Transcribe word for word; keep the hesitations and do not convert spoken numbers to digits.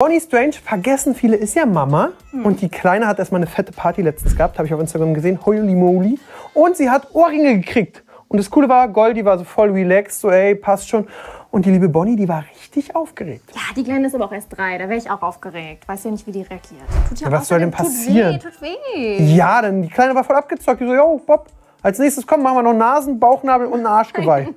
Bonnie Strange, vergessen viele, ist ja Mama. Hm. Und die Kleine hat erstmal eine fette Party letztens gehabt, habe ich auf Instagram gesehen. Holy moly. Und sie hat Ohrringe gekriegt. Und das Coole war, Goldie war so voll relaxed, so ey, passt schon. Und die liebe Bonnie, die war richtig aufgeregt. Ja, die Kleine ist aber auch erst drei, da wäre ich auch aufgeregt. Weiß ja nicht, wie die reagiert. Tut ja ja, was soll denn passieren? Tut weh, tut weh. Ja, denn die Kleine war voll abgezockt. Die so, yo, Bob, als nächstes kommen, machen wir noch Nasen, Bauchnabel und ein Arschgeweih.